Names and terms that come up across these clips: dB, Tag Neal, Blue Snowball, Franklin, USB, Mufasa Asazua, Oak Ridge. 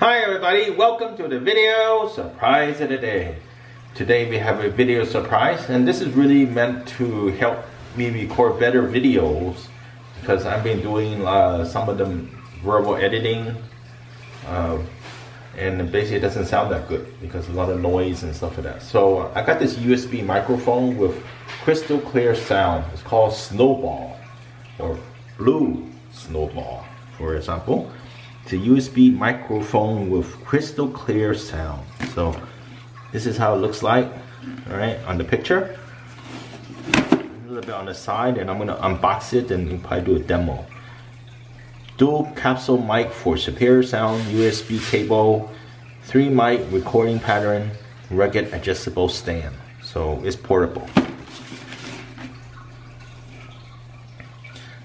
Hi everybody, welcome to the video surprise of the day. Today we have a video surprise, and this is really meant to help me record better videos because I've been doing some of them verbal editing and basically it doesn't sound that good because a lot of noise and stuff like that. So I got this USB microphone with crystal clear sound. It's called Snowball or Blue Snowball, for example. It's a USB microphone with crystal clear sound. So this is how it looks like, all right, on the picture. A little bit on the side, and I'm gonna unbox it and probably do a demo. Dual capsule mic for superior sound, USB cable, 3 mic recording pattern, rugged adjustable stand. So it's portable.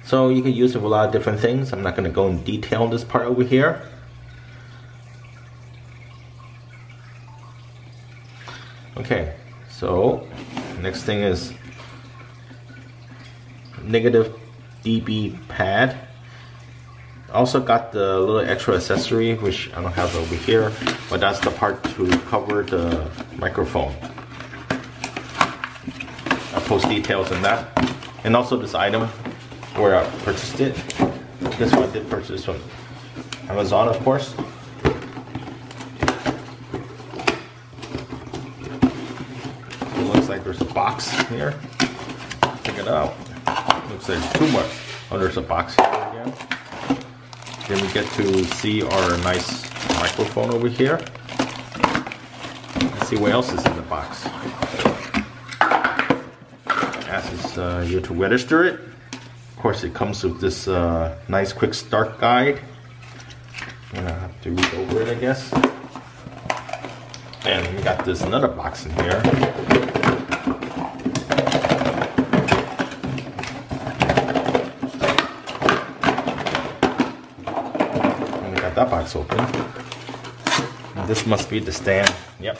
So you can use it with a lot of different things. I'm not going to go in detail on this part over here. Okay, so next thing is negative dB pad. Also got the little extra accessory which I don't have over here, but that's the part to cover the microphone. I'll post details on that. And also this item, where I purchased it. This one I did purchase from Amazon, of course. It looks like there's a box here. Check it out. Looks like too much. Oh, there's a box here again. Then we get to see our nice microphone over here. Let's see what else is in the box. Asks you to register it. Of course, it comes with this nice quick start guide. I'm gonna have to read over it, I guess. And we got this another box in here. And we got that box open. And this must be the stand. Yep.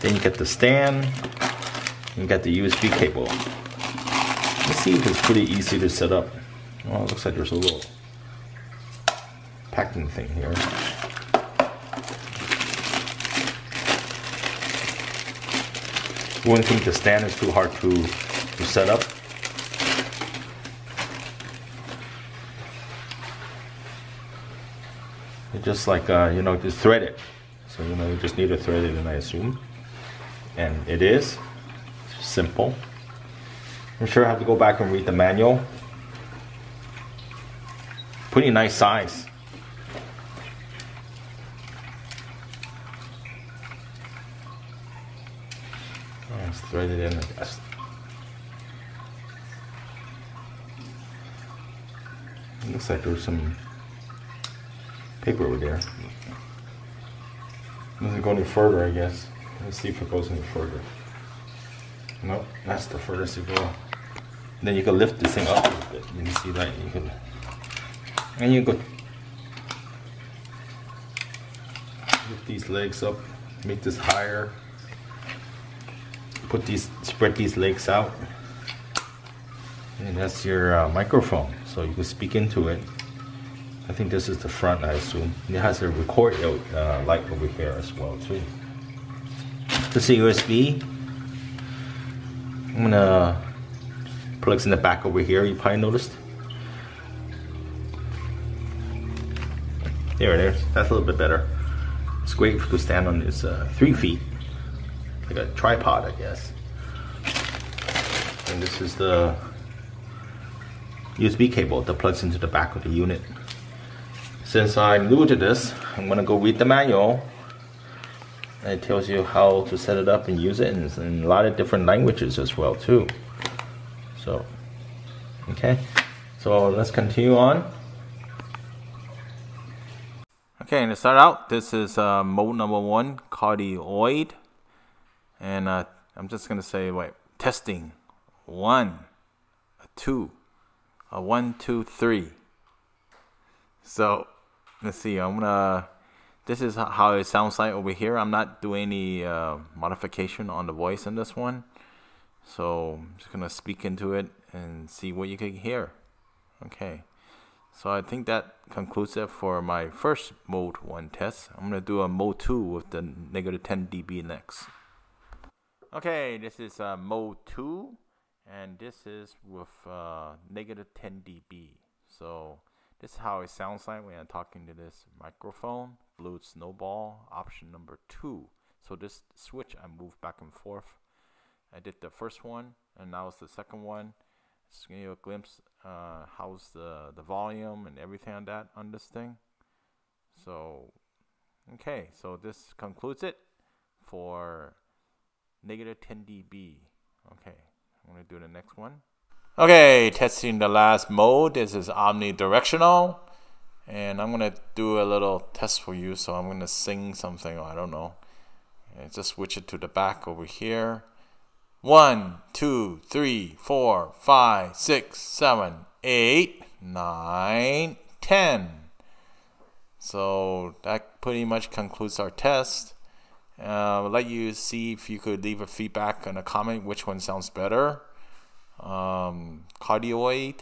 Then you get the stand. And you got the USB cable. Let's see if it's pretty easy to set up. Oh, it looks like there's a little packing thing here. Wouldn't think the stand is too hard to set up. It's just like, you know, just thread it. So, you know, you just need to thread it in, I assume. And it is simple. I'm sure I have to go back and read the manual. Pretty nice size. Let's thread it in, I guess. It looks like there's some paper over there. It doesn't go any further, I guess. Let's see if it goes any further. Nope, that's the furthest you go. And then you can lift this thing up a little bit. You can see that you can, and you could lift these legs up, make this higher. Put these, spread these legs out, and that's your microphone. So you can speak into it. I think this is the front, I assume. And it has a record light over here as well too. This is USB. I'm gonna plugs in the back over here, you probably noticed. There it is, that's a little bit better. It's great if you could stand on this 3 feet, like a tripod, I guess. And this is the USB cable that plugs into the back of the unit. Since I'm new to this, I'm gonna go read the manual. It tells you how to set it up and use it, and it's in a lot of different languages as well too. So, okay, so let's continue on. Okay, and to start out, this is mode number 1, cardioid, and I'm just gonna say, wait, testing, 1, 2, 1, 2, 3. So let's see, I'm gonna. This is how it sounds like over here. I'm not doing any modification on the voice in this one. So I'm just gonna speak into it and see what you can hear. Okay, So I think that concludes it for my first mode 1 test. I'm going to do a mode 2 with the negative 10 dB next. Okay, this is mode 2, and this is with negative 10 dB. So this is how it sounds like when I'm talking to this microphone, Blue Snowball, option number 2. So this switch, I move back and forth. I did the first one, and now it's the second one. Just give you a glimpse how's the volume and everything on that on this thing. So okay, so this concludes it for negative 10 dB. Okay, I'm gonna do the next one. Okay, testing the last mode. This is omnidirectional, and I'm gonna do a little test for you. So I'm gonna sing something, or I don't know, and just switch it to the back over here. 1, 2, 3, 4, 5, 6, 7, 8, 9, 10. So that pretty much concludes our test. I'll let you see if you could leave a feedback and a comment which one sounds better. Cardioid,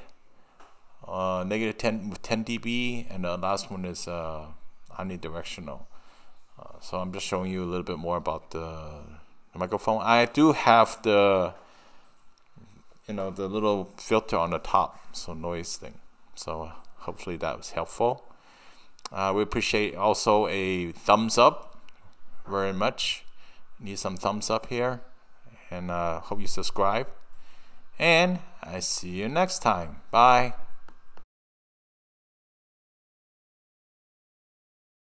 negative 10 with 10 dB, and the last one is omnidirectional. So I'm just showing you a little bit more about the microphone. I do have the, you know, the little filter on the top, so noise thing. So hopefully that was helpful. We appreciate also a thumbs up very much. Need some thumbs up here, and hope you subscribe. And I see you next time. Bye.